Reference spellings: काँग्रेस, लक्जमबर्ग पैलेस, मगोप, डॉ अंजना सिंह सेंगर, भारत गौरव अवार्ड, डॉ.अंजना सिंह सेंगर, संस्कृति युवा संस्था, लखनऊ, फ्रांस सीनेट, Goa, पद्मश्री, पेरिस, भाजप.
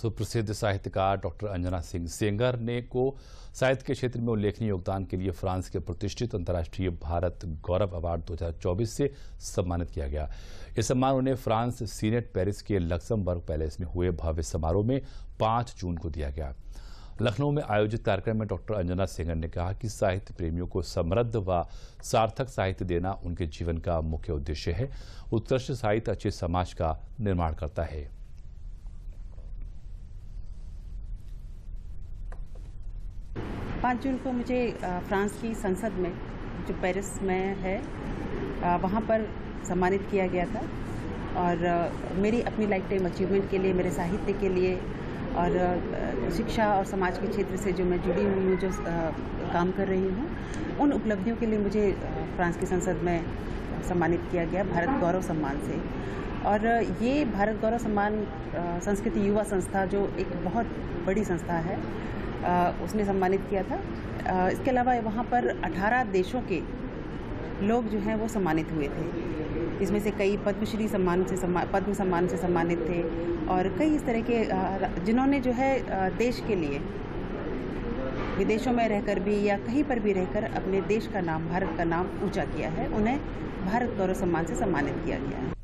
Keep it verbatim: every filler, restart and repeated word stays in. सुप्रसिद्ध साहित्यकार डॉ अंजना सिंह सेंगर ने को साहित्य के क्षेत्र में उल्लेखनीय योगदान के लिए फ्रांस के प्रतिष्ठित अंतर्राष्ट्रीय भारत गौरव अवार्ड दो हज़ार चौबीस से सम्मानित किया गया। ये सम्मान उन्हें फ्रांस सीनेट पेरिस के लक्जमबर्ग पैलेस में हुए भव्य समारोह में पाँच जून को दिया गया। लखनऊ में आयोजित कार्यक्रम में डॉ अंजना सिंह ने कहा कि साहित्य प्रेमियों को समृद्ध व सार्थक साहित्य देना उनके जीवन का मुख्य उद्देश्य है। उत्कृष्ट साहित्य अच्छे समाज का निर्माण करता है। पाँच जून को मुझे फ्रांस की संसद में, जो पेरिस में है, वहाँ पर सम्मानित किया गया था और मेरी अपनी लाइफ टाइम अचीवमेंट के लिए, मेरे साहित्य के लिए और शिक्षा और समाज के क्षेत्र से जो मैं जुड़ी हुई हूँ, जो काम कर रही हूँ, उन उपलब्धियों के लिए मुझे फ्रांस की संसद में सम्मानित किया गया भारत गौरव सम्मान से। और ये भारत गौरव सम्मान संस्कृति युवा संस्था, जो एक बहुत बड़ी संस्था है, उसने सम्मानित किया था। इसके अलावा वहाँ पर अठारह देशों के लोग जो हैं वो सम्मानित हुए थे। इसमें से कई पद्मश्री सम्मान से पद्म सम्मान से सम्मानित थे और कई इस तरह के, जिन्होंने जो है देश के लिए विदेशों में रहकर भी या कहीं पर भी रहकर अपने देश का नाम, भारत का नाम ऊंचा किया है, उन्हें भारत गौरव सम्मान से सम्मानित किया गया है।